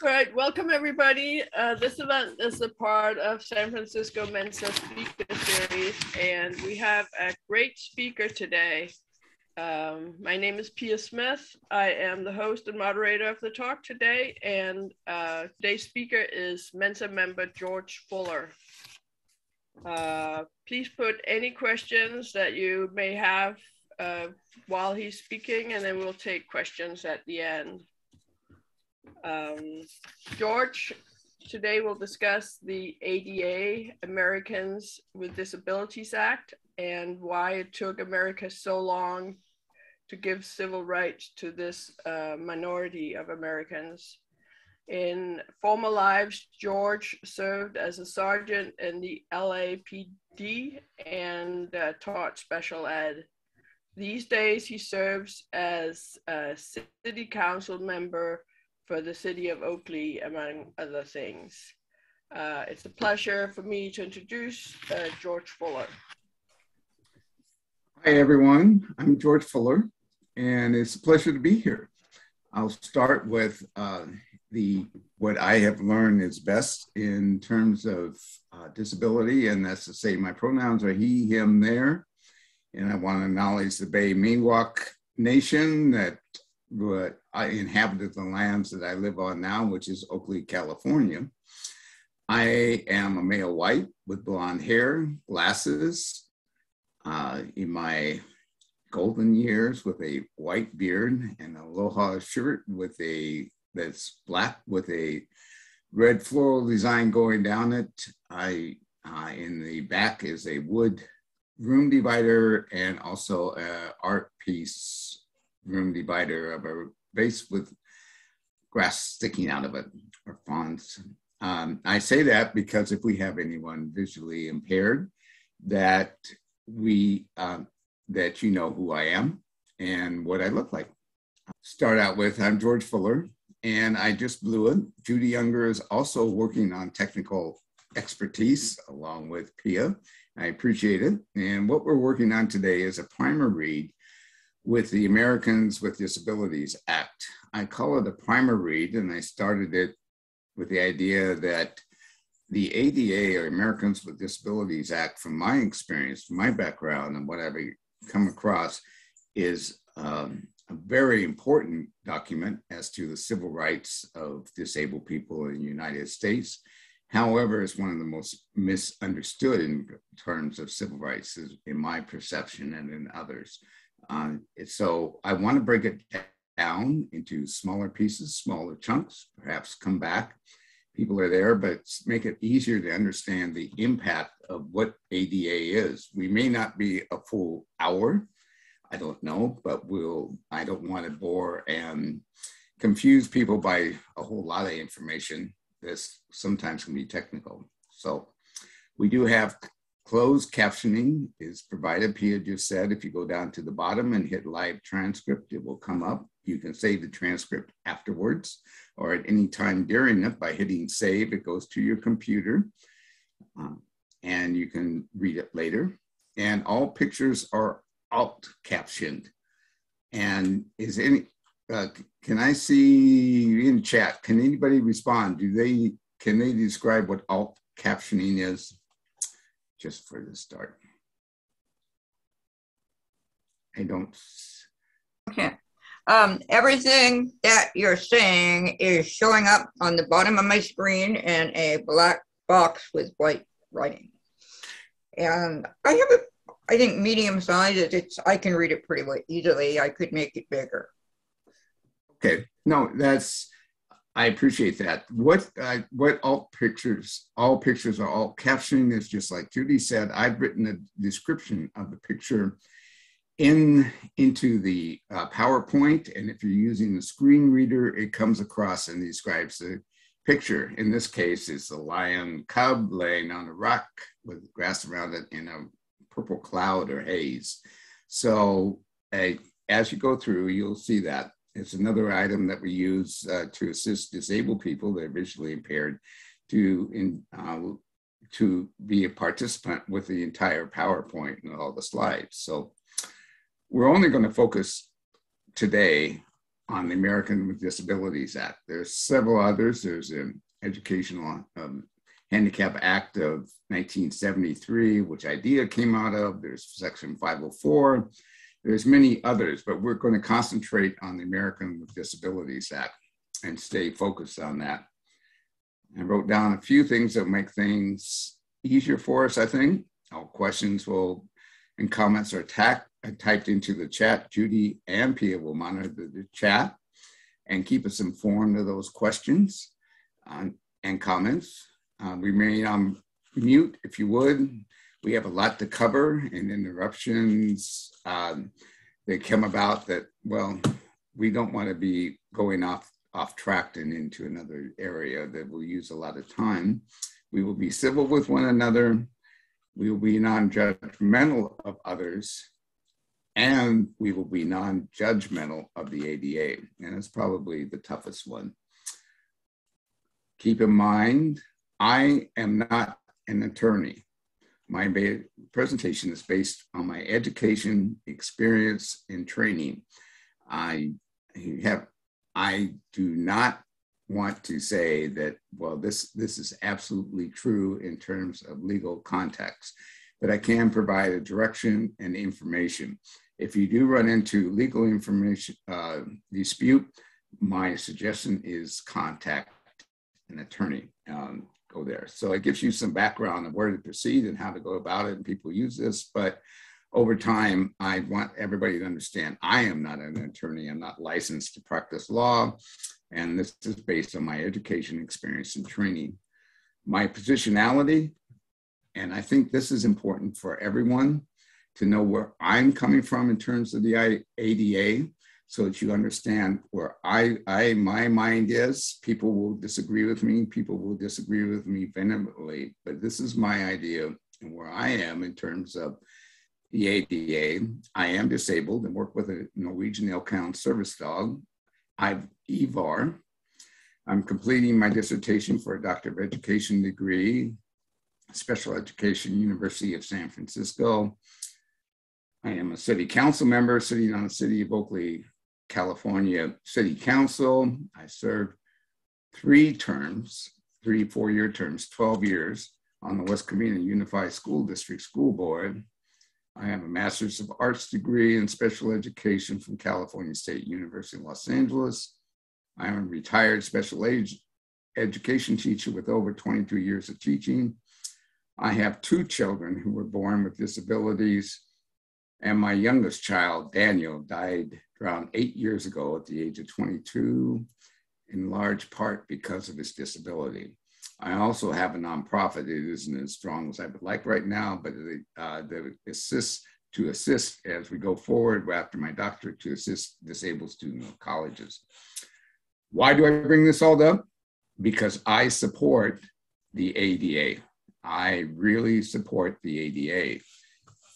correct. Welcome, everybody. This event is a part of San Francisco Mensa Speaker Series, and we have a great speaker today. My name is Pia Smith. I am the host and moderator of the talk today, and today's speaker is Mensa member George Fuller. Please put any questions that you may have while he's speaking, and then we'll take questions at the end. George today will discuss the ADA, Americans with Disabilities Act, and why it took America so long to give civil rights to this minority of Americans. In former lives, George served as a sergeant in the LAPD and taught special ed. These days, he serves as a city council member for the city of Oakley, among other things. It's a pleasure for me to introduce George Fuller. Hi, everyone. I'm George Fuller, and it's a pleasure to be here. I'll start with what I have learned is best in terms of disability, and that's to say my pronouns are he, him, there. And I want to acknowledge the Bay Miwok Nation that I inhabited the lands that I live on now, which is Oakley, California. I am a male white with blonde hair, glasses, in my golden years with a white beard and a aloha shirt with that's black with a red floral design going down it. In the back is a wood room divider and also an art piece room divider of a vase with grass sticking out of it, or fronds. I say that because if we have anyone visually impaired, that you know who I am and what I look like. Start out with, I'm George Fuller, and I just blew it. Judy Unger is also working on technical expertise along with Pia. I appreciate it. And what we're working on today is a primer read with the Americans with Disabilities Act. I call it a primer read, and I started it with the idea that the ADA, or Americans with Disabilities Act, from my experience, from my background, and what I've come across, is a very important document as to the civil rights of disabled people in the United States. However, it's one of the most misunderstood in terms of civil rights, in my perception and in others. So I want to break it down into smaller pieces, smaller chunks, perhaps come back. People are there, but make it easier to understand the impact of what ADA is. We may not be a full hour, I don't know, but I don't want to bore and confuse people by a whole lot of information that's sometimes can be technical. So we do have closed captioning is provided. Pia just said, if you go down to the bottom and hit live transcript, it will come up. You can save the transcript afterwards or at any time during it by hitting save. It goes to your computer and you can read it later. And all pictures are alt captioned. And can I see in chat, can anybody respond? Can they describe what alt captioning is? Just for the start. I don't. Okay. Everything that you're saying is showing up on the bottom of my screen in a black box with white writing. And I have I think medium size, I can read it pretty easily. I could make it bigger. Okay, no, I appreciate that. What all pictures are alt captioning is just like Judy said, I've written a description of the picture into the PowerPoint, and if you're using the screen reader, it comes across and describes the picture. In this case, it's a lion cub laying on a rock with grass around it in a purple cloud or haze. So as you go through, you'll see that. It's another item that we use to assist disabled people that are visually impaired to be a participant with the entire PowerPoint and all the slides. So we're only going to focus today on the Americans with Disabilities Act. There's several others. There's an Educational Handicap Act of 1973, which IDEA came out of. There's Section 504. There's many others, but we're going to concentrate on the Americans with Disabilities Act and stay focused on that. I wrote down a few things that make things easier for us, I think. All questions and comments are typed into the chat. Judy and Pia will monitor the chat and keep us informed of those questions and comments. Remain on mute if you would. We have a lot to cover, and interruptions that come about that, well, we don't want to be going off track and into another area that will use a lot of time. We will be civil with one another. We will be non-judgmental of others, and we will be non-judgmental of the ADA, and it's probably the toughest one. Keep in mind, I am not an attorney. My presentation is based on my education, experience, and training. I do not want to say that, well, this is absolutely true in terms of legal context, but I can provide a direction and information. If you do run into legal information dispute, my suggestion is contact an attorney. Go there. So it gives you some background of where to proceed and how to go about it, and people use this, but over time, I want everybody to understand I am not an attorney. I'm not licensed to practice law, and this is based on my education, experience, and training. My positionality, and I think this is important for everyone to know where I'm coming from in terms of the ADA, so that you understand where my mind is. People will disagree with me. People will disagree with me vehemently, but this is my idea and where I am in terms of the ADA. I am disabled and work with a Norwegian Elkhound service dog. I'm Ivar. I'm completing my dissertation for a Doctor of Education degree, Special Education, University of San Francisco. I am a city council member sitting on the City of Oakley, California City Council. I served three 4-year terms, 12 years on the West Covina Unified School District School Board. I have a Master's of Arts degree in Special Education from California State University Los Angeles. I am a retired special education teacher with over 22 years of teaching. I have 2 children who were born with disabilities, and my youngest child, Daniel, died around 8 years ago at the age of 22, in large part because of his disability. I also have a nonprofit. It isn't as strong as I would like right now, but that assists as we go forward after my doctorate to assist disabled students of colleges. Why do I bring this all up? Because I support the ADA. I really support the ADA.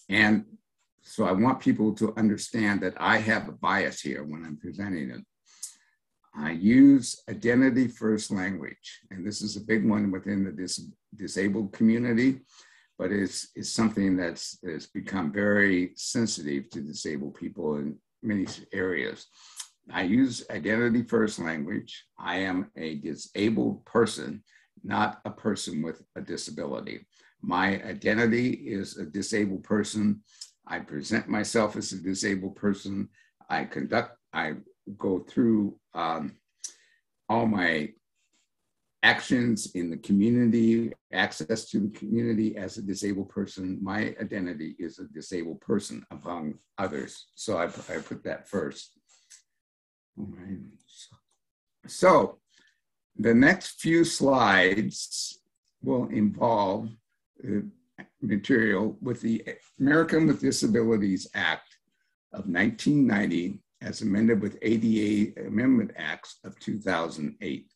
And so I want people to understand that I have a bias here when I'm presenting it. I use identity first language, and this is a big one within the disabled community, but it's something that's become very sensitive to disabled people in many areas. I use identity first language. I am a disabled person, not a person with a disability. My identity is a disabled person. I present myself as a disabled person. I go through all my actions in the community, access to the community as a disabled person. My identity is a disabled person among others. So I put that first. All right. So the next few slides will involve material with the Americans with Disabilities Act of 1990 as amended with ADA Amendment Acts of 2008.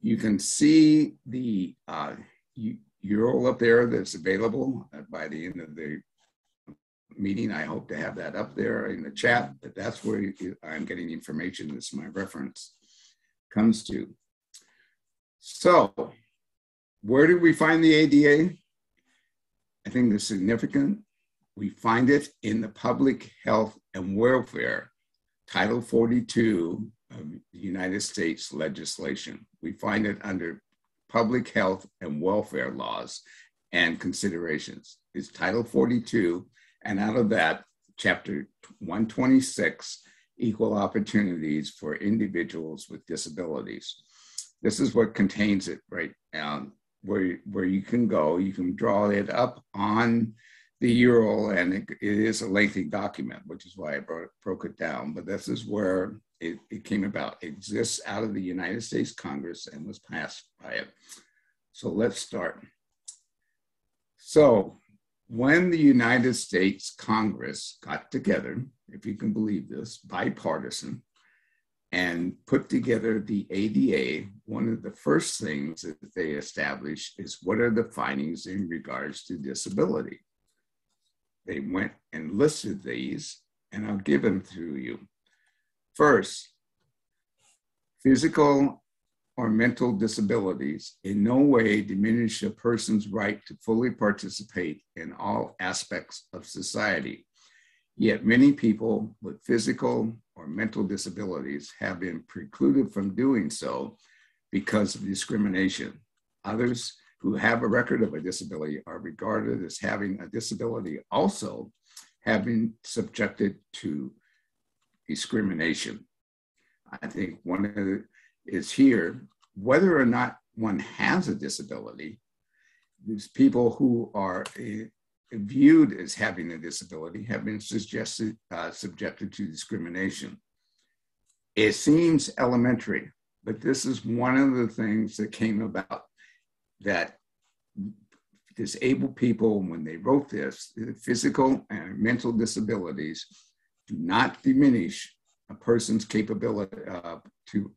You can see the URL up there that's available by the end of the meeting. I hope to have that up there in the chat, but that's where I'm getting information that's my reference comes to. So where did we find the ADA? I think it's significant. We find it in the public health and welfare Title 42 of United States legislation. We find it under public health and welfare laws and considerations. It's Title 42, and out of that, Chapter 126, Equal Opportunities for Individuals with Disabilities. This is what contains it right now, where you can go, you can draw it up on the URL, and it is a lengthy document, which is why I broke it down, but this is where it came about. It exists out of the United States Congress and was passed by it. So let's start. So when the United States Congress got together, if you can believe this, bipartisan, and put together the ADA, one of the first things that they established is what are the findings in regards to disability. They went and listed these, and I'll give them to you. First, physical or mental disabilities in no way diminish a person's right to fully participate in all aspects of society. Yet many people with physical or mental disabilities have been precluded from doing so because of discrimination. Others who have a record of a disability are regarded as having a disability also have been subjected to discrimination. I think one of the is here, whether or not one has a disability, these people who are viewed as having a disability have been subjected to discrimination. It seems elementary, but this is one of the things that came about, that disabled people, when they wrote this, physical and mental disabilities do not diminish a person's capability to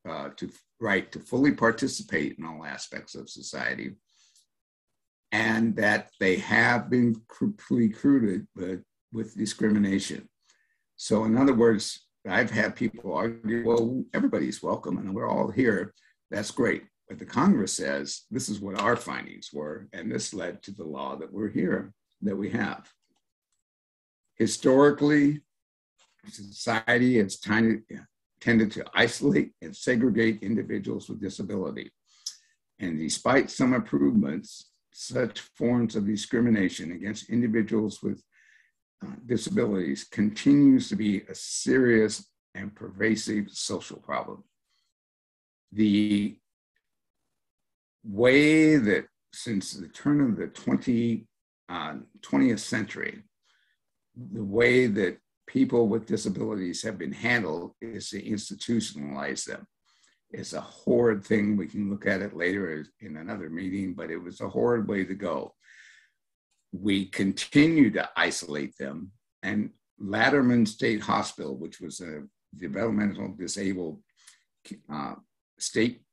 fully participate in all aspects of society, and that they have been recruited with discrimination. So in other words, I've had people argue, well, everybody's welcome and we're all here, that's great. But the Congress says, this is what our findings were, and this led to the law that we're here, that we have. Historically, society has tended to isolate and segregate individuals with disability. And despite some improvements, such forms of discrimination against individuals with disabilities continues to be a serious and pervasive social problem. The way that since the turn of the 20th century, the way that people with disabilities have been handled is to institutionalize them. It's a horrid thing. We can look at it later in another meeting, but it was a horrid way to go. We continue to isolate them, and Latterman State Hospital, which was a developmental disabled state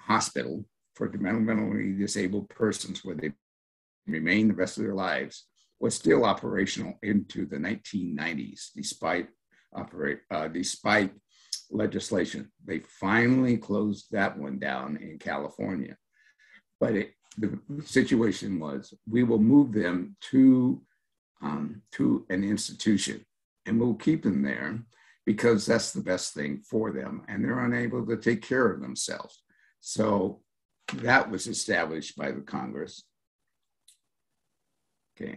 hospital for developmentally disabled persons where they remain the rest of their lives, was still operational into the 1990s, despite legislation. They finally closed that one down in California. But the situation was, we will move them to an institution, and we'll keep them there because that's the best thing for them, and they're unable to take care of themselves. So that was established by the Congress. Okay.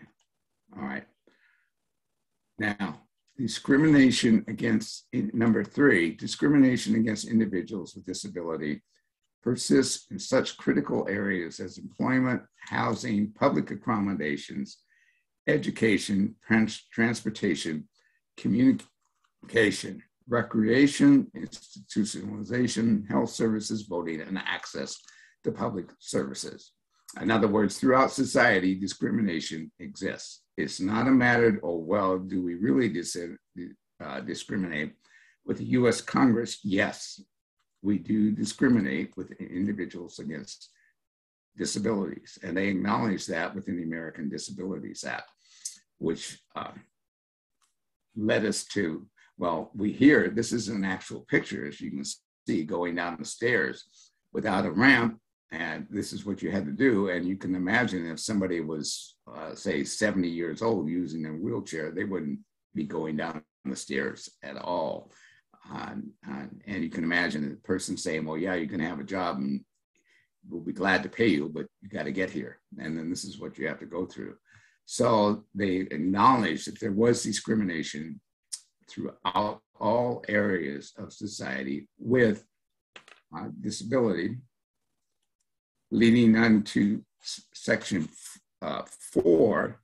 All right. Now, discrimination against, number three, discrimination against individuals with disability persists in such critical areas as employment, housing, public accommodations, education, transportation, communication, recreation, institutionalization, health services, voting, and access to public services. In other words, throughout society, discrimination exists. It's not a matter of, well, do we really discriminate? With the U.S. Congress, yes, we do discriminate with individuals against disabilities. And they acknowledge that within the American Disabilities Act, which led us to, well, we hear, this is an actual picture, as you can see, going down the stairs without a ramp. And this is what you had to do. And you can imagine if somebody was, say, 70 years old using a wheelchair, they wouldn't be going down the stairs at all. And you can imagine the person saying, well, yeah, you can have a job and we'll be glad to pay you, but you got to get here. And then this is what you have to go through. So they acknowledged that there was discrimination throughout all areas of society with disability, leading on to section 4,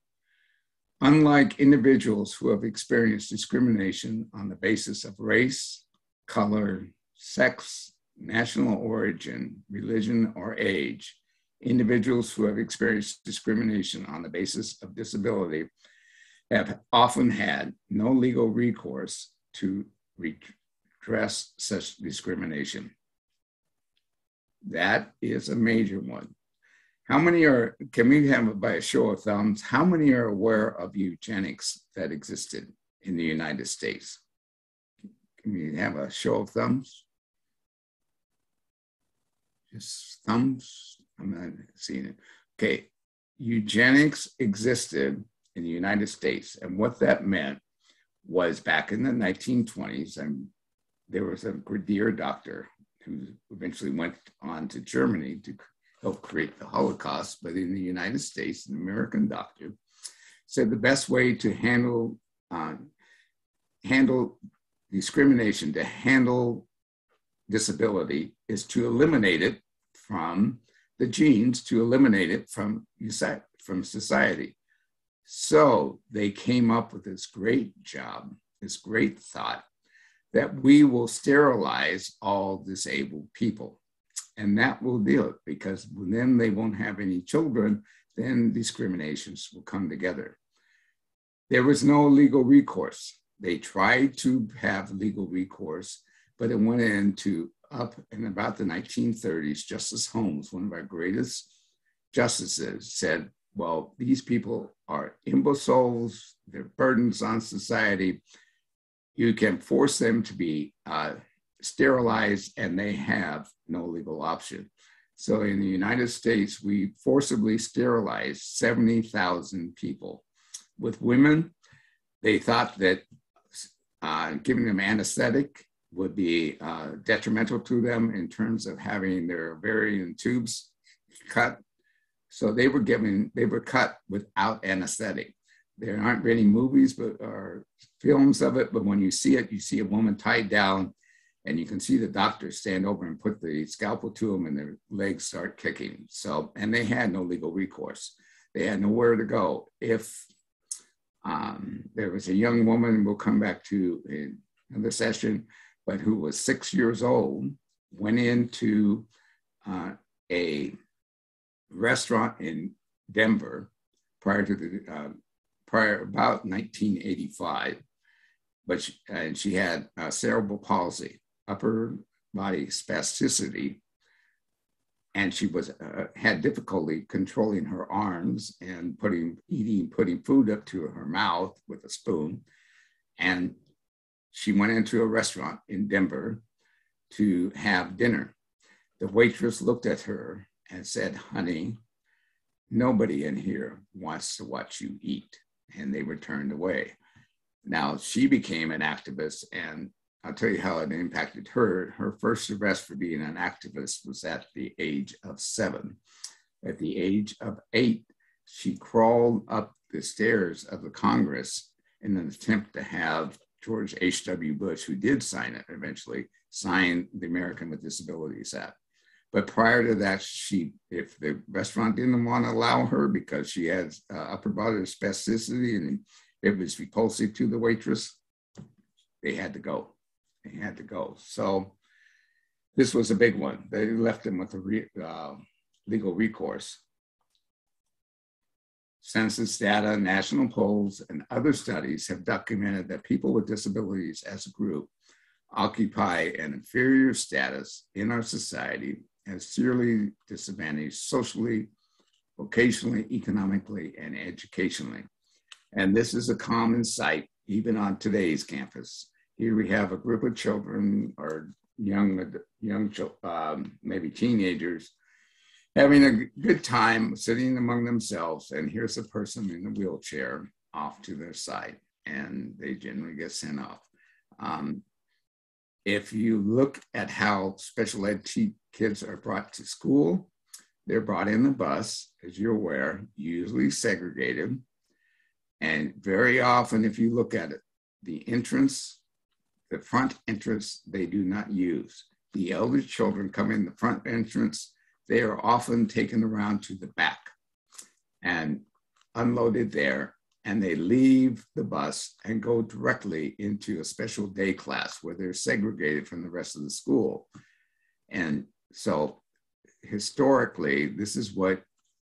unlike individuals who have experienced discrimination on the basis of race, color, sex, national origin, religion, or age, individuals who have experienced discrimination on the basis of disability have often had no legal recourse to redress such discrimination. That is a major one. How many are, can we have by a show of thumbs, how many are aware of eugenics that existed in the United States? Can we have a show of thumbs? Just thumbs, I'm not seeing it. Okay, eugenics existed in the United States. And what that meant was back in the 1920s, and there was a Grenadier doctor who eventually went on to Germany to help create the Holocaust, but in the United States, an American doctor said the best way to handle, discrimination, to handle disability is to eliminate it from the genes, to eliminate it from society. So they came up with this great job, this great thought that we will sterilize all disabled people. And that will deal it, because then they won't have any children, then discriminations will come together. There was no legal recourse. They tried to have legal recourse, but it went into up in about the 1930s. Justice Holmes, one of our greatest justices, said, well, these people are imbeciles, they're burdens on society. You can force them to be sterilized, and they have no legal option. So in the United States, we forcibly sterilized 70,000 people. With women, they thought that giving them anesthetic would be detrimental to them in terms of having their ovarian tubes cut. So they were cut without anesthetic. There aren't any movies or films of it, but when you see a woman tied down, and you can see the doctor stand over and put the scalpel to them, and their legs start kicking. So, and they had no legal recourse. They had nowhere to go. If there was a young woman, we'll come back to in another session, but who was 6 years old, went into a restaurant in Denver prior about 1985, but she had cerebral palsy, upper body spasticity, and she was had difficulty controlling her arms and putting food up to her mouth with a spoon. And she went into a restaurant in Denver to have dinner. The waitress looked at her and said, honey, nobody in here wants to watch you eat. And they were turned away. Now, she became an activist, and I'll tell you how it impacted her. Her first arrest for being an activist was at the age of 7. At the age of 8, she crawled up the stairs of the Congress in an attempt to have George H.W. Bush, who did sign it eventually, sign the Americans with Disabilities Act. But prior to that, if the restaurant didn't want to allow her because she had upper body spasticity and it was repulsive to the waitress, they had to go. They had to go. So this was a big one. They left them with a legal recourse. Census data, national polls, and other studies have documented that people with disabilities as a group occupy an inferior status in our society as severely disadvantaged socially, vocationally, economically, and educationally. And this is a common sight, even on today's campus. Here we have a group of children or maybe teenagers, having a good time sitting among themselves. And here's a person in a wheelchair off to their side, and they generally get sent off. If you look at how special ed kids are brought to school, they're brought in the bus, as you're aware, usually segregated. And very often, if you look at it, the entrance, the front entrance, they do not use. The elder children come in the front entrance. They are often taken around to the back and unloaded there, and they leave the bus and go directly into a special day class where they're segregated from the rest of the school. And so historically, this is what,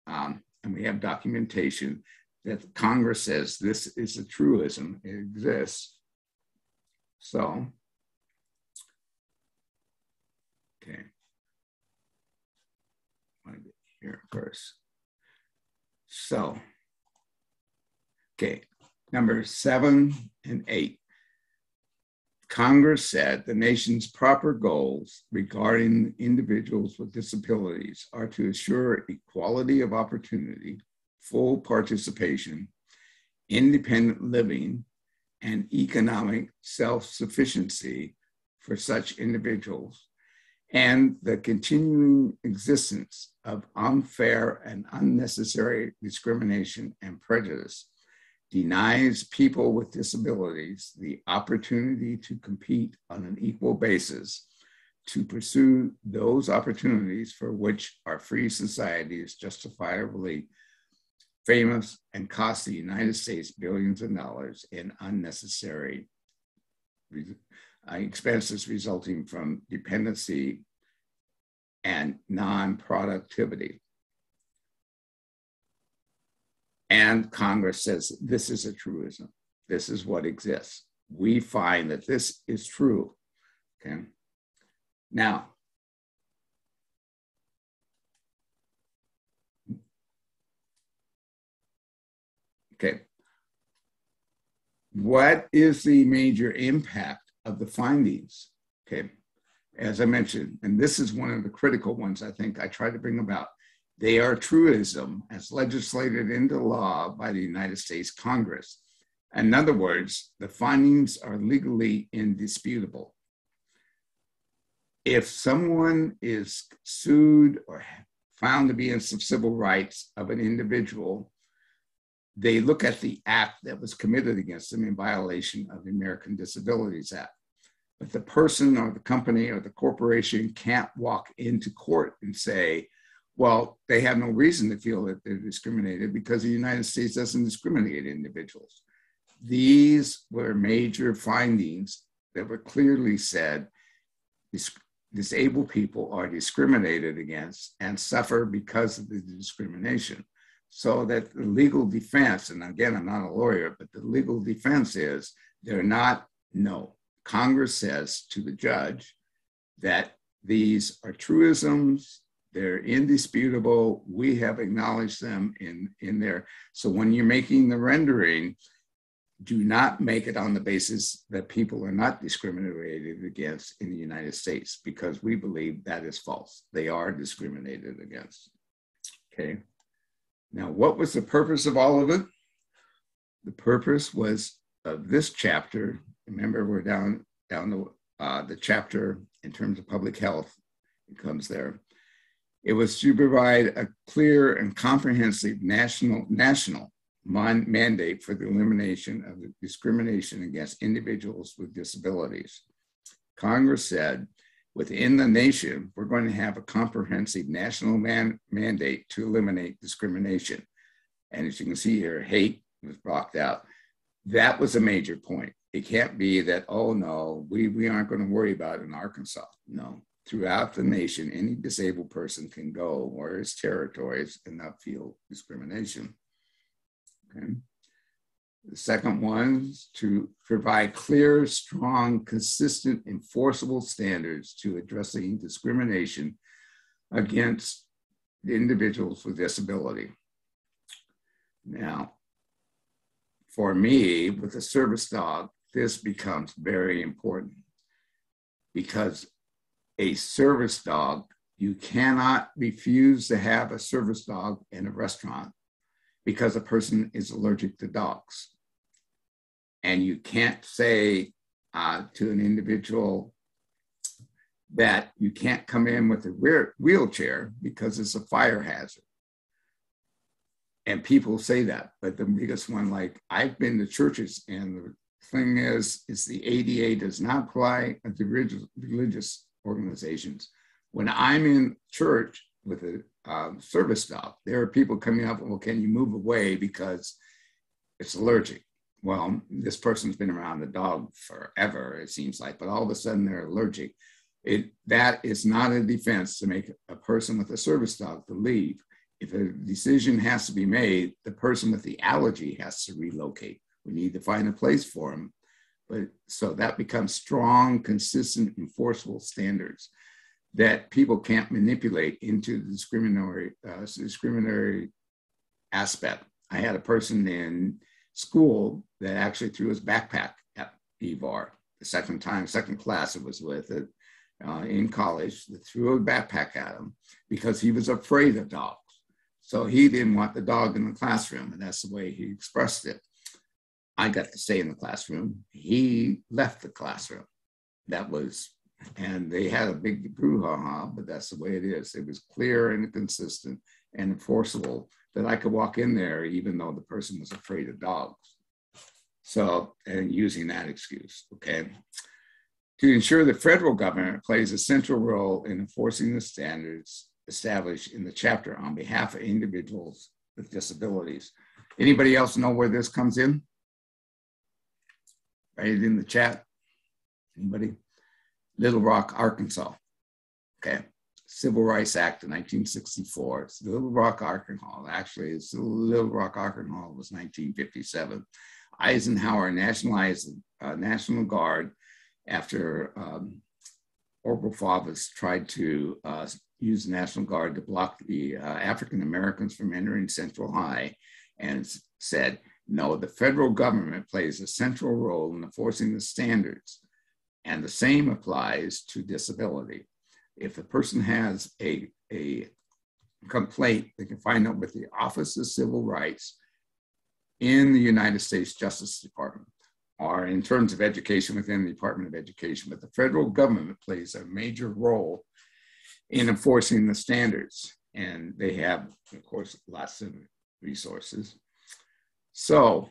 and we have documentation that Congress says this is a truism, it exists. So, okay. I want to get here first. So, okay, number 7 and 8. Congress said the nation's proper goals regarding individuals with disabilities are to assure equality of opportunity, full participation, independent living, and economic self-sufficiency for such individuals, and the continuing existence of unfair and unnecessary discrimination and prejudice denies people with disabilities the opportunity to compete on an equal basis, to pursue those opportunities for which our free society is justifiably famous and costs the United States billions of dollars in unnecessary expenses resulting from dependency and non-productivity. And Congress says this is a truism. This is what exists. We find that this is true. Okay. Now, okay, what is the major impact of the findings? Okay, as I mentioned, and this is one of the critical ones I think I try to bring about. They are truism as legislated into law by the United States Congress. In other words, the findings are legally indisputable. If someone is sued or found to be in some civil rights of an individual, they look at the act that was committed against them in violation of the American Disabilities Act. But the person or the company or the corporation can't walk into court and say, well, they have no reason to feel that they're discriminated because the United States doesn't discriminate individuals. These were major findings that were clearly said disabled people are discriminated against and suffer because of the discrimination. So that the legal defense, and again, I'm not a lawyer, but the legal defense is they're not, no. Congress says to the judge that these are truisms, they're indisputable, we have acknowledged them in there. So when you're making the rendering, do not make it on the basis that people are not discriminated against in the United States, because we believe that is false. They are discriminated against, okay? Now, what was the purpose of all of it? The purpose was of this chapter. Remember, we're down the chapter in terms of public health. It comes there. It was to provide a clear and comprehensive national mandate for the elimination of the discrimination against individuals with disabilities. Congress said, within the nation, we're going to have a comprehensive national mandate to eliminate discrimination. And as you can see here, hate was blocked out. That was a major point. It can't be that, oh no, we aren't going to worry about it in Arkansas. No, throughout the nation, any disabled person can go where his territories and not feel discrimination. Okay. The second one is to provide clear, strong, consistent, enforceable standards to addressing discrimination against individuals with disability. Now, for me, with a service dog, this becomes very important because a service dog, you cannot refuse to have a service dog in a restaurant because a person is allergic to dogs. And you can't say to an individual, that you can't come in with a wheelchair because it's a fire hazard. And people say that, but the biggest one, like I've been to churches and the thing is the ADA does not apply at the religious organizations. When I'm in church with a service dog, there are people coming up, well, can you move away because it's allergic? Well, this person's been around the dog forever, it seems like, but all of a sudden they're allergic. That is not a defense to make a person with a service dog to leave. If a decision has to be made, the person with the allergy has to relocate. We need to find a place for them. But so that becomes strong, consistent, enforceable standards that people can't manipulate into the discriminatory aspect. I had a person in school that actually threw his backpack at Ivar. The second time, second class it was with it in college, that threw a backpack at him because he was afraid of dogs. So he didn't want the dog in the classroom, and that's the way he expressed it. I got to stay in the classroom. He left the classroom. That was, and they had a big brouhaha, but that's the way it is. It was clear and consistent and enforceable that I could walk in there even though the person was afraid of dogs. So, and using that excuse, okay? To ensure the federal government plays a central role in enforcing the standards established in the chapter on behalf of individuals with disabilities. Anybody else know where this comes in? Write it in the chat. Anybody? Little Rock, Arkansas. Okay. Civil Rights Act of 1964. It's Little Rock, Arkansas. Actually, it's Little Rock, Arkansas was 1957. Eisenhower nationalized the National Guard after Orval Faubus tried to used the National Guard to block the African Americans from entering Central High, and said, no, the federal government plays a central role in enforcing the standards. And the same applies to disability. If a person has a complaint, they can find out with the Office of Civil Rights in the United States Justice Department, or in terms of education within the Department of Education. But the federal government plays a major role in enforcing the standards. And they have, of course, lots of resources. So,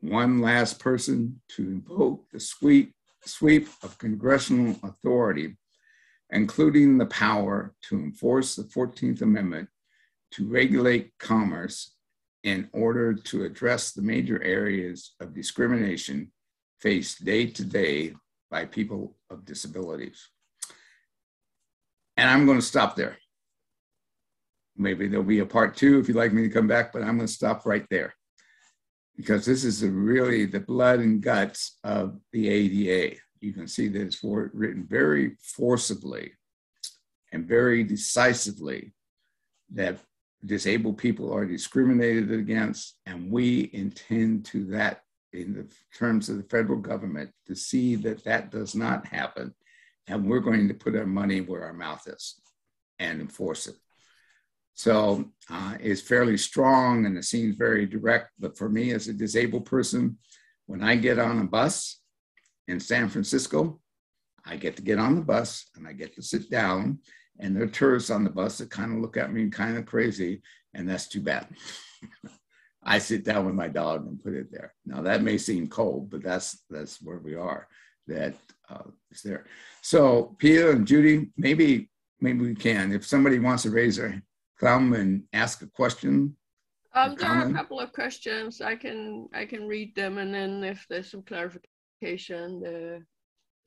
one last person to invoke the sweep of congressional authority, including the power to enforce the 14th Amendment to regulate commerce in order to address the major areas of discrimination faced day to day by people of disabilities. And I'm going to stop there. Maybe there'll be a part two if you'd like me to come back, but I'm going to stop right there because this is really the blood and guts of the ADA. You can see that it's written very forcibly and very decisively that disabled people are discriminated against, and we intend to that in the terms of the federal government to see that that does not happen. And we're going to put our money where our mouth is and enforce it. So it's fairly strong and it seems very direct, but for me as a disabled person, when I get on a bus in San Francisco, I get to get on the bus and I get to sit down, and there are tourists on the bus that kind of look at me kind of crazy, and that's too bad. I sit down with my dog and put it there. Now that may seem cold, but that's where we are. That is there. So Pia and Judy, maybe we can. If somebody wants to raise their thumb and ask a question. There are a couple of questions. I can read them, and then if there's some clarification,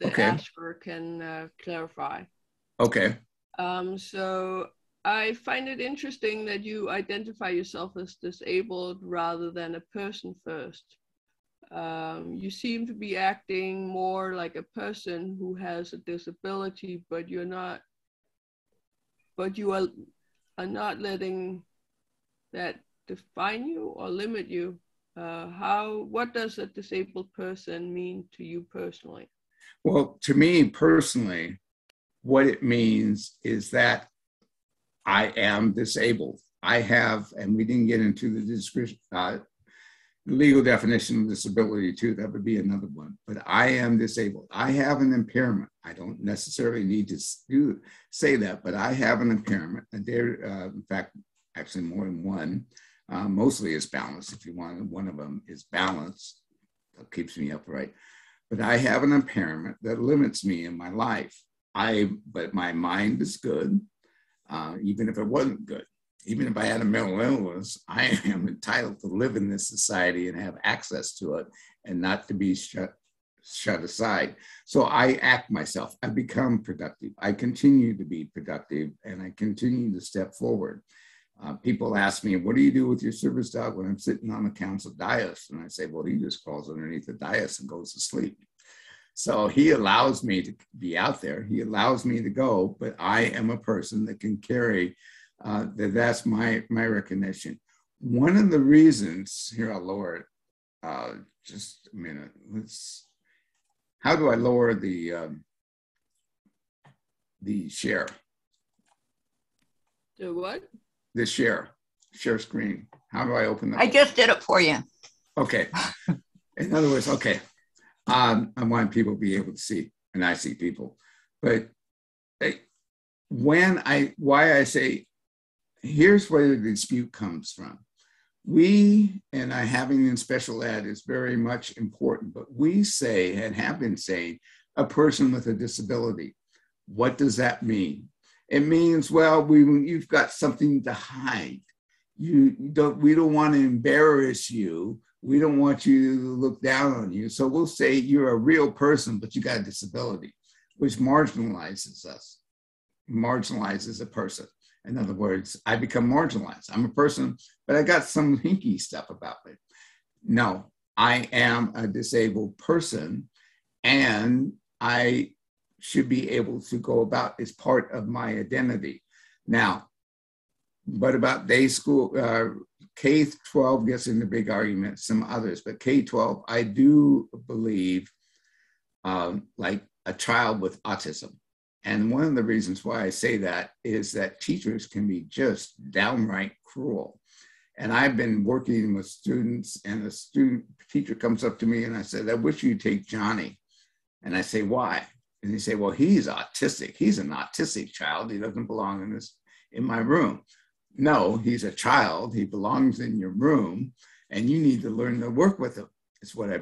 the asker can clarify. Okay. So, I find it interesting that you identify yourself as disabled rather than a person first. You seem to be acting more like a person who has a disability, but you are not letting that define you or limit you. What does a disabled person mean to you personally? Well, to me personally, what it means is that I am disabled. I have, and we didn't get into the the legal definition of disability too, that would be another one. But I am disabled. I have an impairment. I don't necessarily need to say that, but I have an impairment. And there, in fact, actually more than one. Mostly is balance. If you want, one of them is balance. That keeps me upright. But I have an impairment that limits me in my life. But my mind is good, even if it wasn't good. Even if I had a mental illness, I am entitled to live in this society and have access to it and not to be shut aside. So I act myself. I become productive. I continue to be productive, and I continue to step forward. People ask me, what do you do with your service dog when I'm sitting on a council dais? And I say, well, he just crawls underneath the dais and goes to sleep. So he allows me to be out there. He allows me to go, but I am a person that can carry, that's my recognition. One of the reasons, here I'll lower it, just a minute. How do I lower the share? The what? The share screen. How do I open that? I just did it for you. Okay. In other words, okay. I want people to be able to see, and I see people. But why I say, here's where the dispute comes from. Having in special ed is very much important, but we say, and have been saying, a person with a disability. What does that mean? It means, well, you've got something to hide. We don't want to embarrass you. We don't want you to look down on you. So we'll say you're a real person, but you got a disability, which marginalizes us, marginalizes a person. In other words, I become marginalized. I'm a person, but I got some hinky stuff about me. No, I am a disabled person, and I should be able to go about as part of my identity. Now, what about day school? K-12 gets into big argument, some others, but K-12, I do believe like a child with autism. And one of the reasons why I say that is that teachers can be just downright cruel. And I've been working with students, and a student teacher comes up to me and I said, I wish you'd take Johnny. And I say, why? And they say, well, he's autistic. He's an autistic child. He doesn't belong in my room. No, he's a child. He belongs in your room, and you need to learn to work with him. It's what I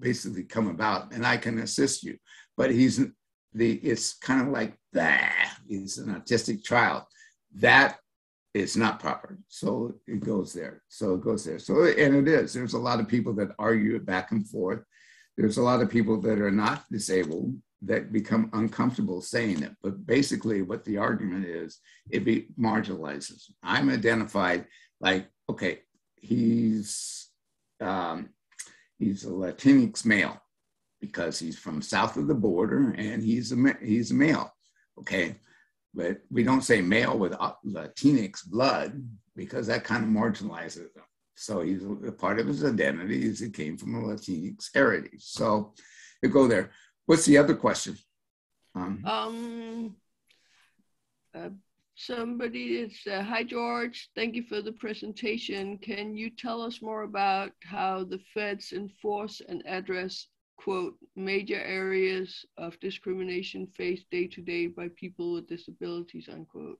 basically come about, and I can assist you. But it's kind of like, he's an autistic child. That is not proper. So it goes there. So, and it is. There's a lot of people that argue it back and forth. There's a lot of people that are not disabled that become uncomfortable saying it. But basically what the argument is, marginalizes. I'm identified like, okay, he's a Latinx male because he's from south of the border and he's a male, okay? But we don't say male with Latinx blood because that kind of marginalizes them. So he's a part of his identity is he came from a Latinx heritage. So you go there. What's the other question? Somebody is, hi George, thank you for the presentation. Can you tell us more about how the feds enforce and address, quote, major areas of discrimination faced day to day by people with disabilities, unquote?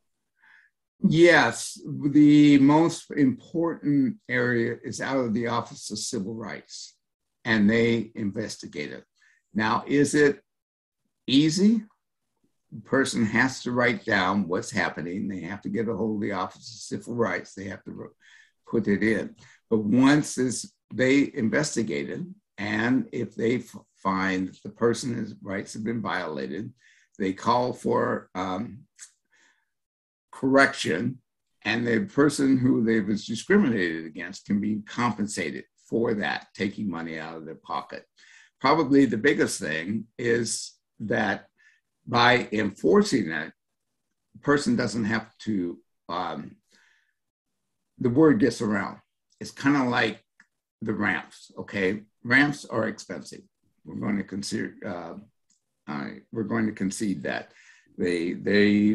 Yes, the most important area is out of the Office of Civil Rights, and they investigate it. Now, is it easy? The person has to write down what's happening. They have to get a hold of the Office of Civil Rights. They have to put it in. But once they investigate it, and if they find that the person's rights have been violated, they call for correction, and the person who they was discriminated against can be compensated for that, taking money out of their pocket. Probably the biggest thing is that by enforcing it, the person doesn't have to, the word gets around. It's kind of like the ramps, okay? Ramps are expensive. We're going to concede that. They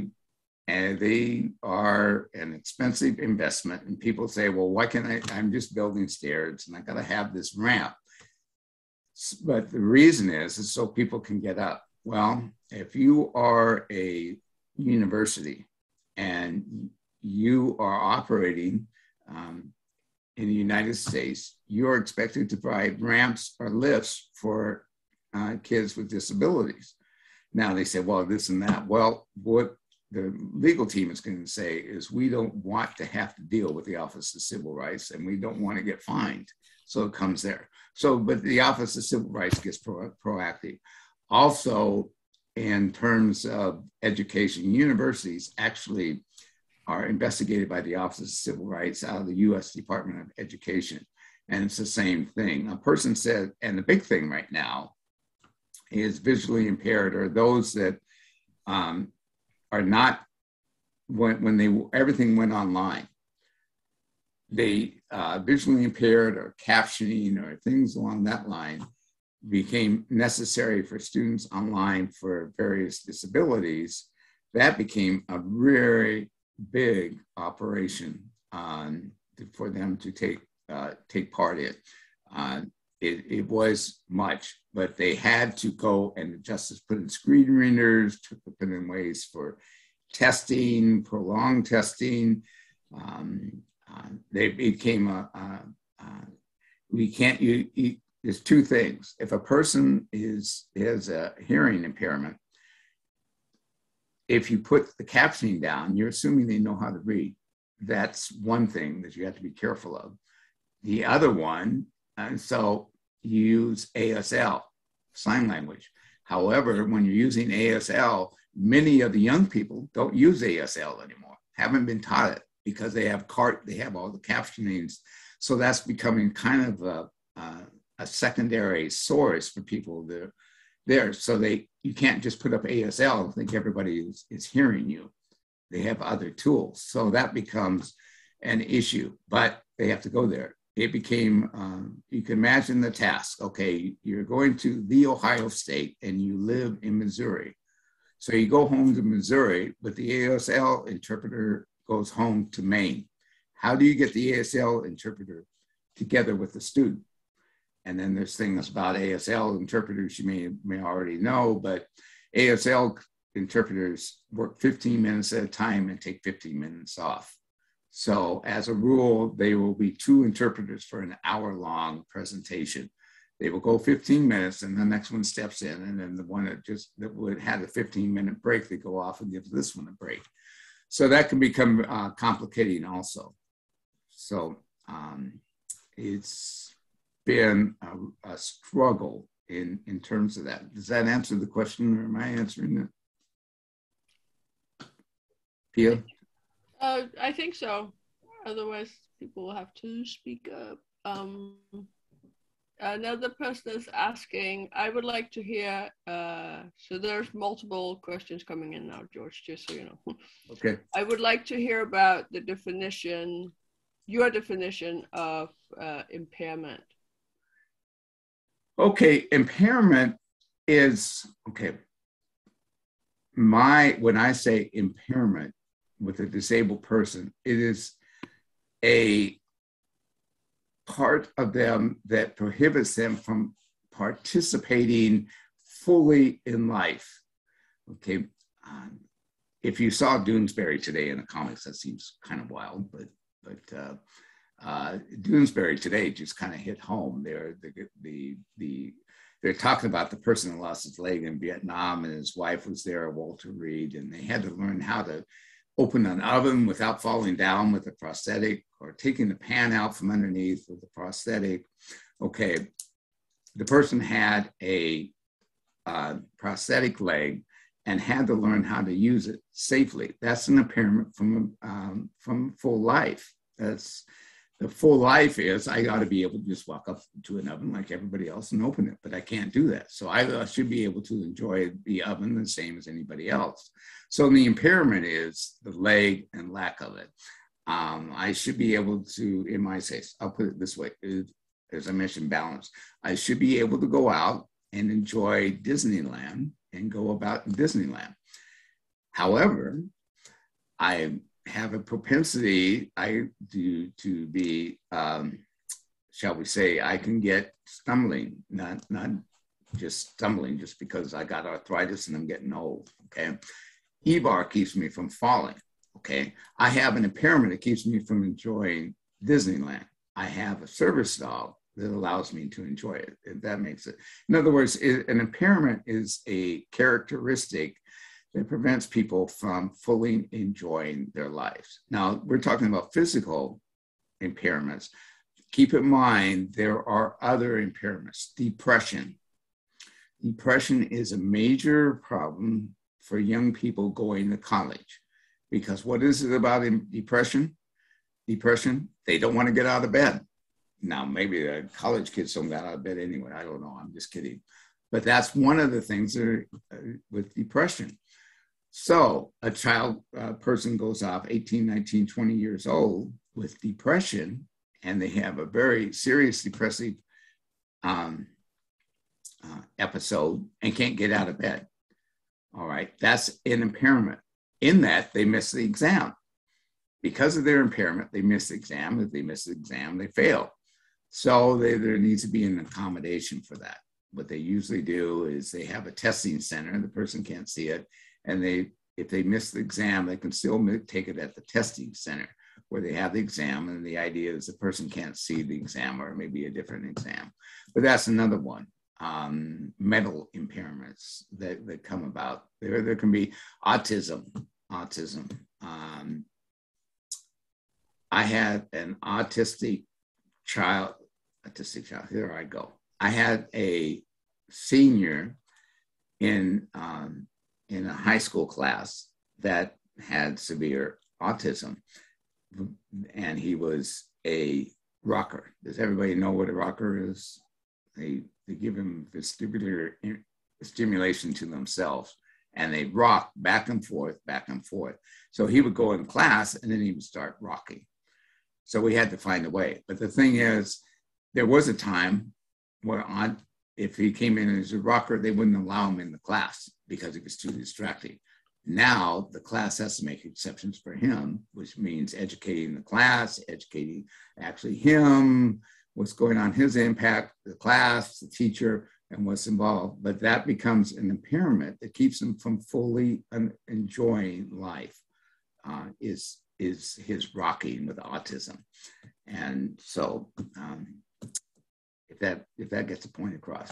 And they are an expensive investment. And people say, well, why can't I'm just building stairs and I gotta have this ramp. But the reason is so people can get up. Well, if you are a university and you are operating in the United States, you're expected to provide ramps or lifts for kids with disabilities. Now they say, well, this and that. Well, what the legal team is going to say is we don't want to have to deal with the Office of Civil Rights and we don't want to get fined. So it comes there. So, but the Office of Civil Rights gets proactive. Also, in terms of education, universities actually are investigated by the Office of Civil Rights out of the U.S. Department of Education. And it's the same thing. A person said, and the big thing right now is visually impaired or those that are not, everything went online. They visually impaired or captioning or things along that line became necessary for students online for various disabilities. That became a very big operation for them to take part in. It was much, but they had to go and the justice put in screen readers, put in ways for testing, prolonged testing. They became we can't, there's two things. If a person has a hearing impairment, if you put the captioning down, you're assuming they know how to read. That's one thing that you have to be careful of. The other one, and so you use ASL, sign language. However, when you're using ASL, many of the young people don't use ASL anymore, haven't been taught it because they have all the captionings. So that's becoming kind of a secondary source for people that are there. So you can't just put up ASL and think everybody is hearing you. They have other tools. So that becomes an issue, but they have to go there. It became, you can imagine the task. Okay, you're going to the Ohio State and you live in Missouri. So you go home to Missouri, but the ASL interpreter goes home to Maine. How do you get the ASL interpreter together with the student? And then there's things about ASL interpreters you may already know, but ASL interpreters work 15 minutes at a time and take 15 minutes off. So as a rule, they will be two interpreters for an hour-long presentation. They will go 15 minutes and the next one steps in, and then the one that would have a 15-minute break, they go off and give this one a break. So that can become complicating also. So it's been a struggle in terms of that. Does that answer the question, or am I answering it? Pia? I think so. Otherwise, people will have to speak up. Another person is asking, I would like to hear, so there's multiple questions coming in now, George, just so you know. Okay. I would like to hear about the definition, your definition of impairment. Okay, impairment is, okay. When I say impairment, with a disabled person, it is a part of them that prohibits them from participating fully in life. Okay, if you saw Doonesbury today in the comics, that seems kind of wild, but Doonesbury today just kind of hit home. They're talking about the person who lost his leg in Vietnam, and his wife was there, Walter Reed, and they had to learn how to open an oven without falling down with a prosthetic, or taking the pan out from underneath with a prosthetic. Okay, the person had a prosthetic leg and had to learn how to use it safely. That's an impairment from full life. The full life is I ought to be able to just walk up to an oven like everybody else and open it, but I can't do that. So I should be able to enjoy the oven the same as anybody else. So the impairment is the leg and lack of it. I should be able to, in my case, I'll put it this way, as I mentioned, balance. I should be able to go out and enjoy Disneyland and go about Disneyland. However, I have a propensity to be, shall we say, I can get stumbling, not just stumbling just because I got arthritis and I'm getting old, okay? Ivar keeps me from falling, okay? I have an impairment that keeps me from enjoying Disneyland. I have a service dog that allows me to enjoy it, if that makes it. In other words, an impairment is a characteristic that prevents people from fully enjoying their lives. Now, we're talking about physical impairments. Keep in mind, there are other impairments. Depression. Depression is a major problem for young people going to college, because what is it about depression? Depression, they don't want to get out of bed. Now, maybe the college kids don't get out of bed anyway. I don't know. I'm just kidding. But that's one of the things that with depression. So a child, person goes off 18, 19, 20 years old with depression, and they have a very serious depressive episode and can't get out of bed. All right, that's an impairment. In that, they miss the exam. Because of their impairment, they miss the exam. If they miss the exam, they fail. So there needs to be an accommodation for that. What they usually do is they have a testing center, and the person can't see it. And if they miss the exam, they can still take it at the testing center where they have the exam. And the idea is the person can't see the exam, or maybe a different exam. But that's another one. Mental impairments that come about. There can be autism. I had an autistic child, here I go. I had a senior in a high school class that had severe autism, and he was a rocker. Does everybody know what a rocker is? They give him vestibular stimulation to themselves, and they rock back and forth. So he would go in class, and then he would start rocking. So we had to find a way. But the thing is, there was a time where if he came in as a rocker, they wouldn't allow him in the class because it was too distracting. Now the class has to make exceptions for him, which means educating the class, educating actually him, what's going on, his impact, the class, the teacher, and what's involved. But that becomes an impairment that keeps him from fully enjoying life, is his rocking with autism. And so, if that gets the point across.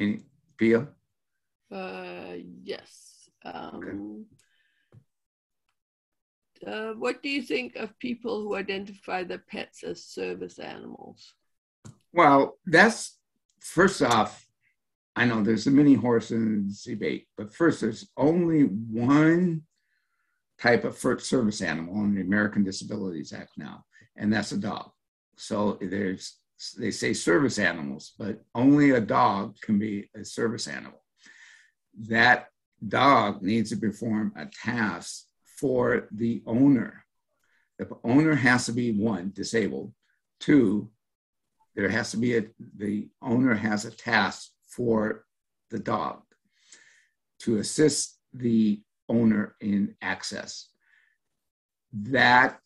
Any, Pia? Yes. Okay. What do you think of people who identify their pets as service animals? Well, that's, first off, I know there's a mini horse in the debate, but first, there's only one type of service animal in the American Disabilities Act now, and that's a dog. So they say service animals, but only a dog can be a service animal. That dog needs to perform a task for the owner. The owner has to be, one, disabled. Two, the owner has a task for the dog to assist the owner in access. That,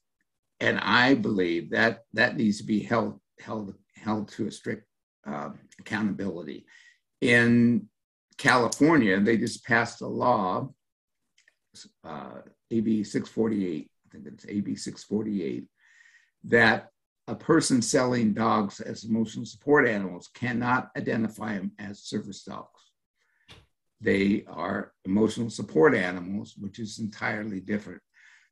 and I believe that needs to be held to a strict accountability. In California, they just passed a law, AB 648, I think it's AB 648, that a person selling dogs as emotional support animals cannot identify them as service dogs. They are emotional support animals, which is entirely different.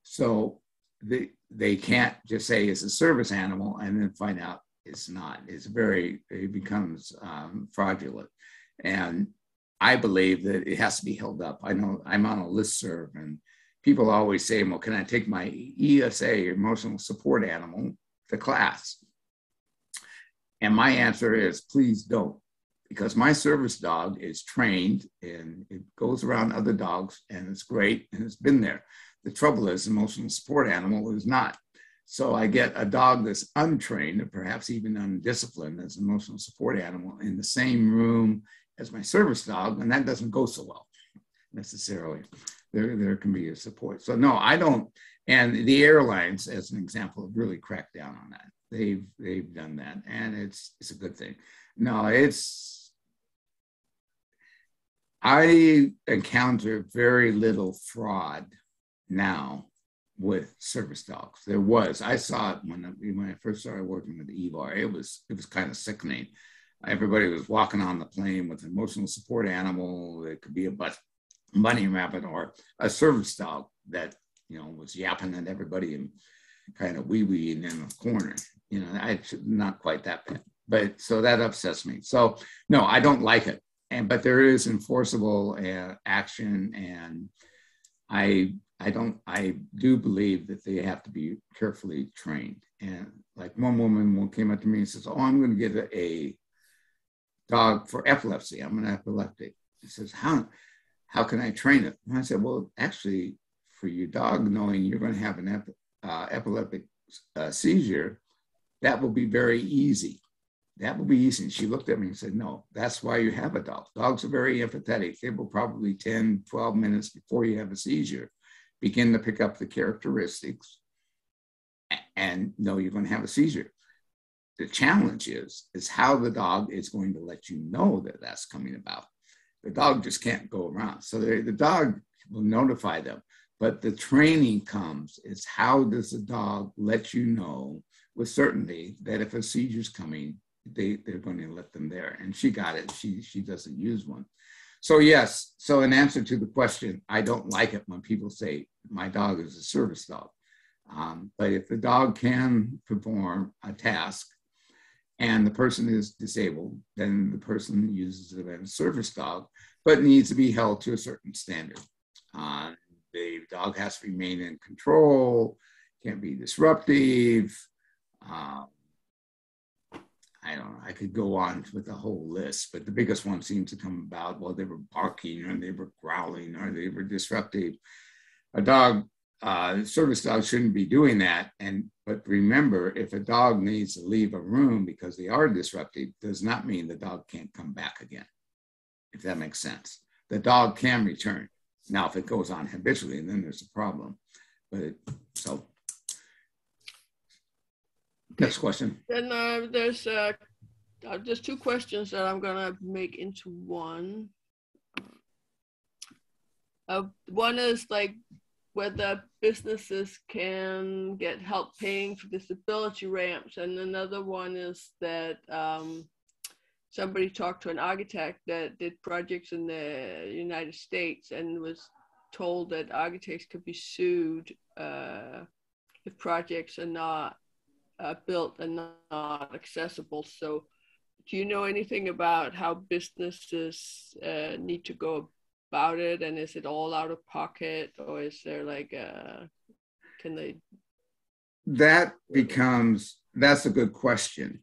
So they can't just say it's a service animal and then find out it's not. It becomes fraudulent. And I believe that it has to be held up. I know I'm on a listserv, and people always say, well, can I take my ESA, emotional support animal, to class? And my answer is, please don't. Because my service dog is trained, and it goes around other dogs, and it's great, and it's been there. The trouble is, emotional support animal is not. So I get a dog that's untrained, or perhaps even undisciplined, as an emotional support animal in the same room as my service dog, and that doesn't go so well necessarily. there can be a support. So no, I don't, and the airlines, as an example, have really cracked down on that. They've done that, and it's a good thing. No, I encounter very little fraud now with service dogs. There was, I saw it when I first started working with Ivar. It was kind of sickening. Everybody was walking on the plane with an emotional support animal. It could be a bunny rabbit or a service dog that, you know, was yapping at everybody and kind of wee-weeing in the corner. You know, not quite that bad, but so that upsets me. So no, I don't like it. But there is enforceable action, and I do believe that they have to be carefully trained. And like one woman came up to me and says, "Oh, I'm going to get a dog for epilepsy. I'm an epileptic." She says, "How can I train it?" And I said, "Well, actually, for your dog knowing you're going to have an epileptic seizure, that will be very easy." That will be easy. And she looked at me and said, "No, that's why you have a dog. Dogs are very empathetic. They will probably 10, 12 minutes before you have a seizure begin to pick up the characteristics and know you're going to have a seizure. The challenge is how the dog is going to let you know that that's coming about. The dog just can't go around. So the dog will notify them. But the training comes, is how does the dog let you know with certainty that if a seizure's coming, they're going to let them there." And she got it. She doesn't use one. So yes, so in answer to the question, I don't like it when people say my dog is a service dog. But if the dog can perform a task and the person is disabled, then the person uses it as a service dog, but needs to be held to a certain standard. The dog has to remain in control, can't be disruptive. I don't know, I could go on with a whole list, but the biggest one seems to come about, well, they were barking or they were growling or they were disruptive. A dog, service dog shouldn't be doing that. But remember, if a dog needs to leave a room because they are disruptive, does not mean the dog can't come back again, if that makes sense. The dog can return. Now, if it goes on habitually, then there's a problem. Next question. Then there's 2 questions that I'm gonna make into one. One is like whether businesses can get help paying for disability ramps, and another one is that somebody talked to an architect that did projects in the United States and was told that architects could be sued if projects are not built and not accessible. So do you know anything about how businesses need to go about it? And is it all out of pocket, or is there like can they? That's a good question.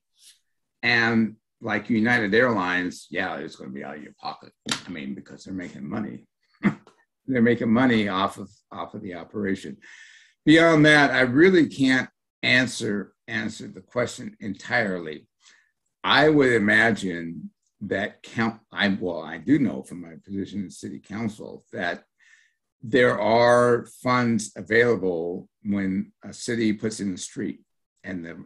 And like United Airlines, yeah, it's going to be out of your pocket. I mean, because they're making money. They're making money off of the operation. Beyond that, I really can't answer the question entirely. I would imagine that I do know from my position in city council that there are funds available when a city puts in the street and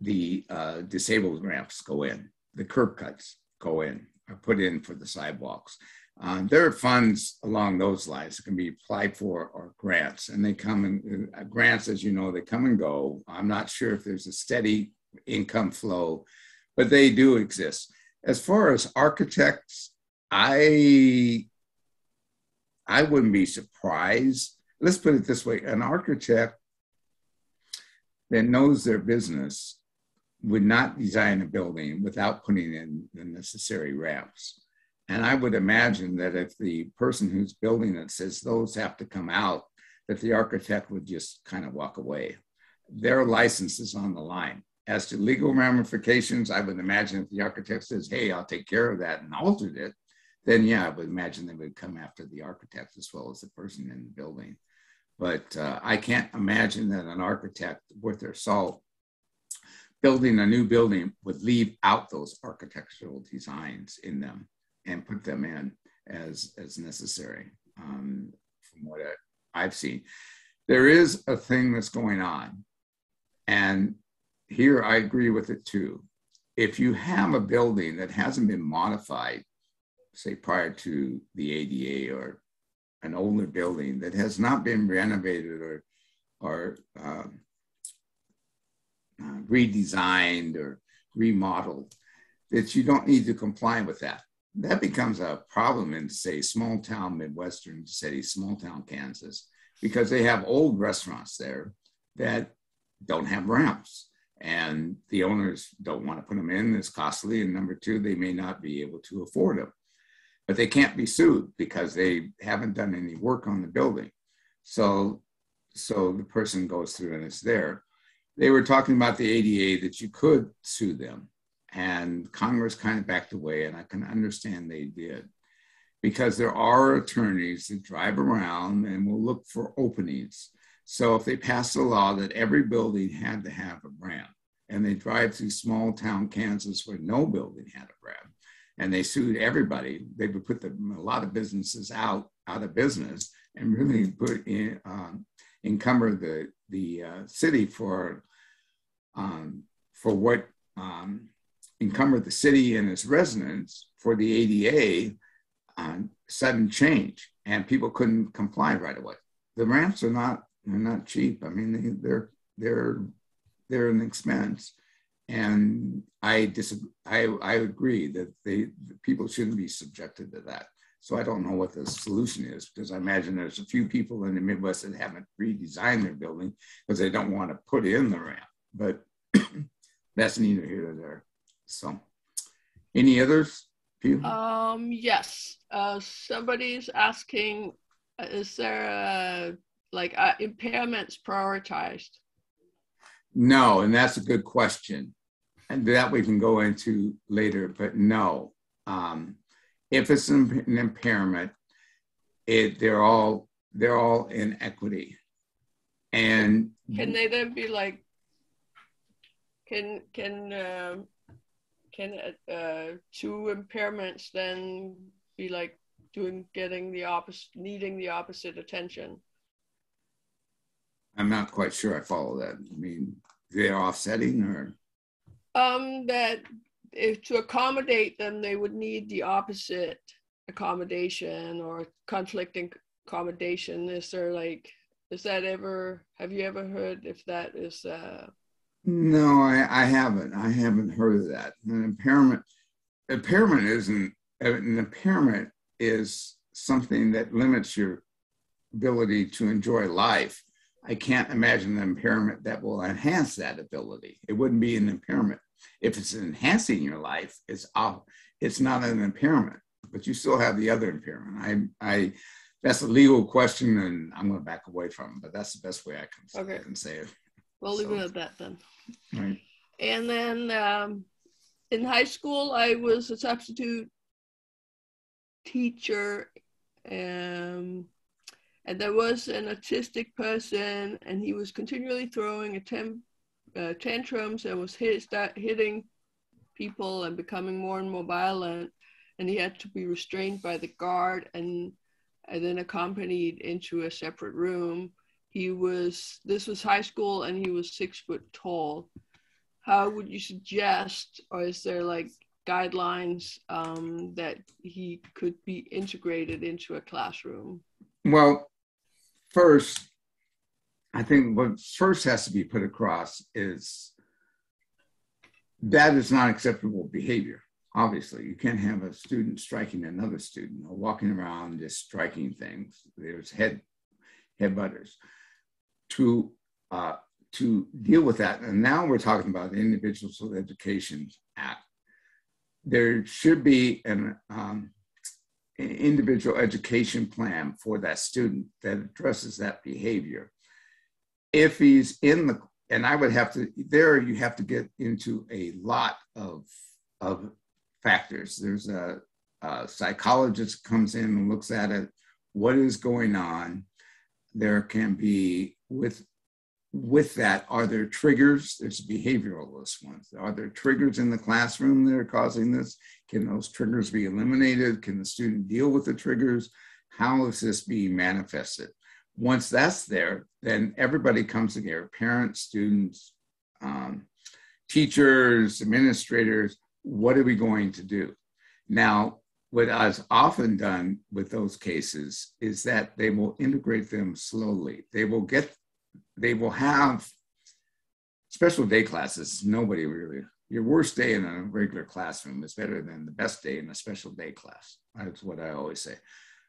the disabled ramps go in, the curb cuts go in, are put in for the sidewalks. There are funds along those lines that can be applied for, or grants, and they come and grants, as you know, they come and go. I'm not sure if there's a steady income flow, but they do exist. As far as architects, I wouldn't be surprised. Let's put it this way: an architect that knows their business would not design a building without putting in the necessary ramps. And I would imagine that if the person who's building it says those have to come out, that the architect would just kind of walk away. Their license is on the line. As to legal ramifications, I would imagine if the architect says, "Hey, I'll take care of that," and altered it, then yeah, I would imagine they would come after the architect as well as the person in the building. But I can't imagine that an architect worth their salt building a new building would leave out those architectural designs in them and put them in. as necessary from what I've seen. There is a thing that's going on, and here I agree with it too. If you have a building that hasn't been modified, say prior to the ADA, or an older building that has not been renovated or redesigned or remodeled, that you don't need to comply with that. That becomes a problem in, say, small town Midwestern city, small town Kansas, because they have old restaurants there that don't have ramps, and the owners don't want to put them in, it's costly, and number two, they may not be able to afford them. But they can't be sued because they haven't done any work on the building. So the person goes through and it's there. They were talking about the ADA, that you could sue them, and Congress kind of backed away, and I can understand they did, because there are attorneys that drive around and will look for openings. So if they passed a law that every building had to have a ramp, and they drive through small town Kansas where no building had a ramp, and they sued everybody, they would put a lot of businesses out of business, and really put in, encumber the city for what encumbered the city and its residents for the ADA on sudden change, and people couldn't comply right away. The ramps are not cheap. I mean, they're an expense. And I disagree. I agree that the people shouldn't be subjected to that. So I don't know what the solution is, because I imagine there's a few people in the Midwest that haven't redesigned their building because they don't want to put in the ramp. But that's neither here nor there. So, any others? People? Yes. Somebody's asking, is there impairments prioritized? No, and that's a good question. And that we can go into later, but no. If it's an impairment, they're all in equity. And can they then be like, can two impairments then be like getting the opposite, needing the opposite attention? I'm not quite sure I follow that. I mean, they're offsetting, or? That if to accommodate them, they would need the opposite accommodation or conflicting accommodation. Have you ever heard if that is? No, I haven't. I haven't heard of that. An impairment is something that limits your ability to enjoy life. I can't imagine an impairment that will enhance that ability. It wouldn't be an impairment. If it's enhancing your life, it's not an impairment, but you still have the other impairment. That's a legal question, and I'm going to back away from it, but that's the best way I can say it. We'll leave it at that then. Right. And then in high school, I was a substitute teacher, and there was an autistic person, and he was continually throwing tantrums and was hitting people and becoming more and more violent. And he had to be restrained by the guard and then accompanied into a separate room. This was high school, and he was 6 foot tall. How would you suggest, or is there guidelines that he could be integrated into a classroom? Well, first, I think what first has to be put across is that is not acceptable behavior. Obviously, you can't have a student striking another student or walking around just striking things. There's headbutters. To deal with that, and now we're talking about the Individuals with Education Act. There should be an individual education plan for that student that addresses that behavior. If he's you have to get into a lot of factors. There's a psychologist comes in and looks at it, what is going on. There can be with with that, are there triggers? There's behavioralist ones. Are there triggers in the classroom that are causing this? Can those triggers be eliminated? Can the student deal with the triggers? How is this being manifested? Once that's there, then everybody comes together, parents, students, teachers, administrators. What are we going to do? Now, what is often done with those cases is that they will integrate them slowly. They will have special day classes. Nobody really, your worst day in a regular classroom is better than the best day in a special day class. That's what I always say.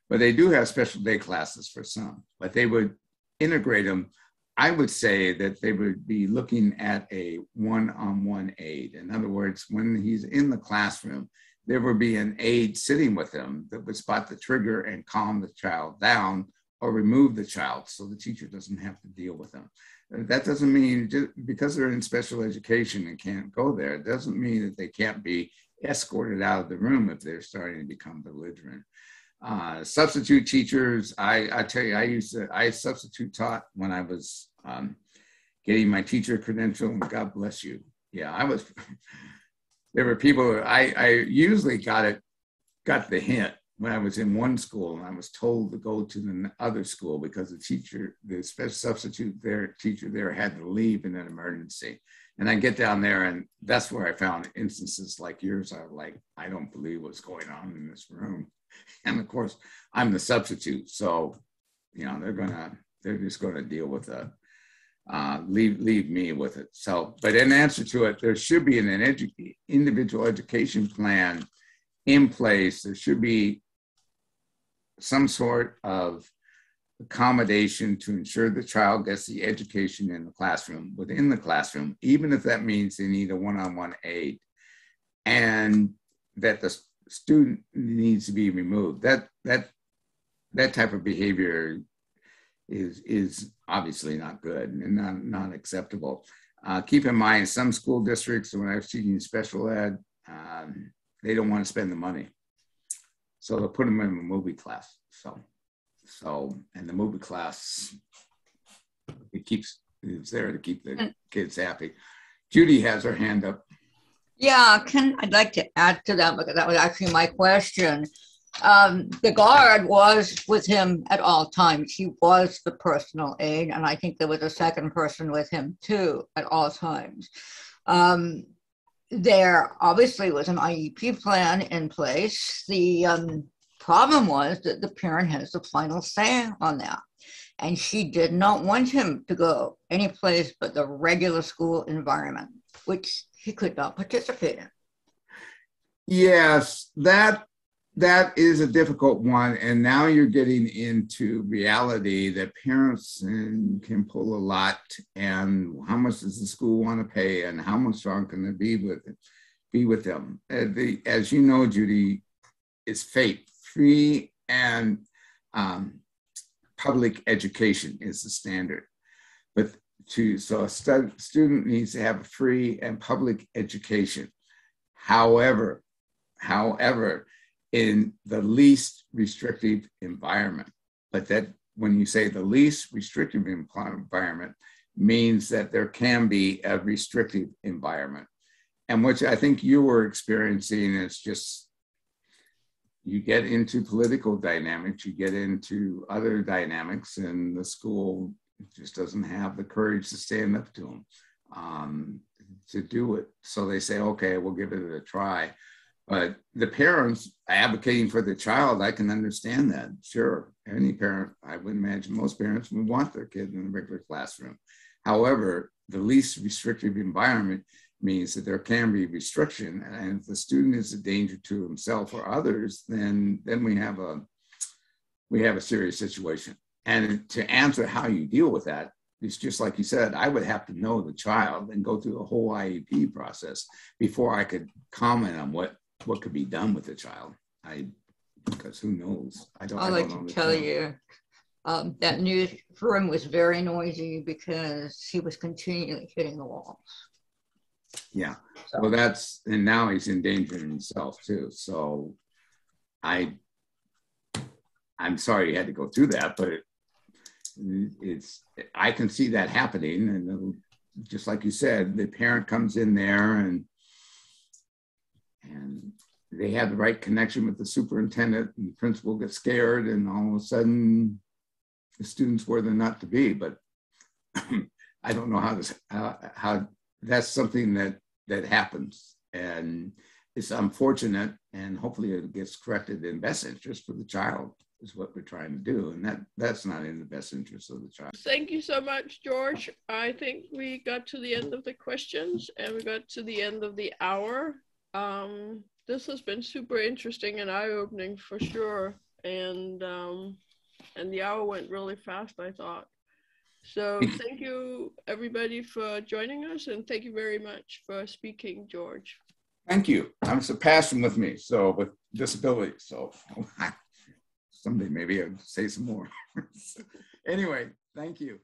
But they do have special day classes for some, but they would integrate them. I would say that they would be looking at a one-on-one aid. In other words, when he's in the classroom, there would be an aide sitting with him that would spot the trigger and calm the child down or remove the child so the teacher doesn't have to deal with them. That doesn't mean, just because they're in special education and can't go there, it doesn't mean that they can't be escorted out of the room if they're starting to become belligerent. Substitute teachers, I tell you, I substitute taught when I was getting my teacher credential, and God bless you. Yeah, I was, there were people, I usually got the hint when I was in one school and I was told to go to the other school because the teacher, the special substitute there, teacher there had to leave in an emergency. And I get down there and that's where I found instances like yours. I was like, I don't believe what's going on in this room. And of course, I'm the substitute. So, you know, they're just gonna deal with it, leave me with it. So, but in answer to it, there should be an individual education plan in place. There should be some sort of accommodation to ensure the child gets the education in the classroom, within the classroom, even if that means they need a one-on-one aid, and that the student needs to be removed. That type of behavior is obviously not good and not acceptable. Keep in mind, some school districts, when I was teaching special ed, they don't want to spend the money, so they'll put them in a movie class. So and the movie class, it's there to keep the kids happy. Judy has her hand up. Yeah, I'd like to add to that because that was actually my question. The guard was with him at all times. He was the personal aide, and I think there was a second person with him too at all times. There obviously was an IEP plan in place. The problem was that the parent has the final say on that. And she did not want him to go any place but the regular school environment, which he could not participate in. Yes, that is a difficult one. And now you're getting into reality that parents can pull a lot, and how much does the school want to pay and how much strong can they be with them? As you know, Judy, it's FAPE, free and public education is the standard. But so a student needs to have a free and public education. However, in the least restrictive environment. But that, when you say the least restrictive environment, means that there can be a restrictive environment, and which I think you were experiencing is just, you get into political dynamics, you get into other dynamics, and the school just doesn't have the courage to stand up to them to do it. So they say, okay, we'll give it a try. But the parents advocating for the child, I can understand that, sure. Any parent, I would imagine most parents would want their kid in a regular classroom. However, the least restrictive environment means that there can be restriction. And if the student is a danger to himself or others, then we have a serious situation. And to answer how you deal with that, it's just like you said, I would have to know the child and go through a whole IEP process before I could comment on what could be done with the child. Because who knows? I don't know. That newsroom was very noisy because he was continually hitting the walls. Yeah, so. Well, and now he's endangering himself too. So I'm sorry you had to go through that, but I can see that happening. And just like you said, the parent comes in there and they have the right connection with the superintendent, and the principal gets scared, and all of a sudden the student's where they're not to be. But I don't know how that's something that happens, and it's unfortunate, and hopefully it gets corrected in best interest for the child is what we're trying to do. And that's not in the best interest of the child. Thank you so much, George. I think we got to the end of the questions and we got to the end of the hour. This has been super interesting and eye-opening for sure. And the hour went really fast, I thought. So thank you everybody for joining us, and thank you very much for speaking, George. Thank you. I'm a passion with me, so with disability. So someday maybe I'll say some more. Anyway, thank you.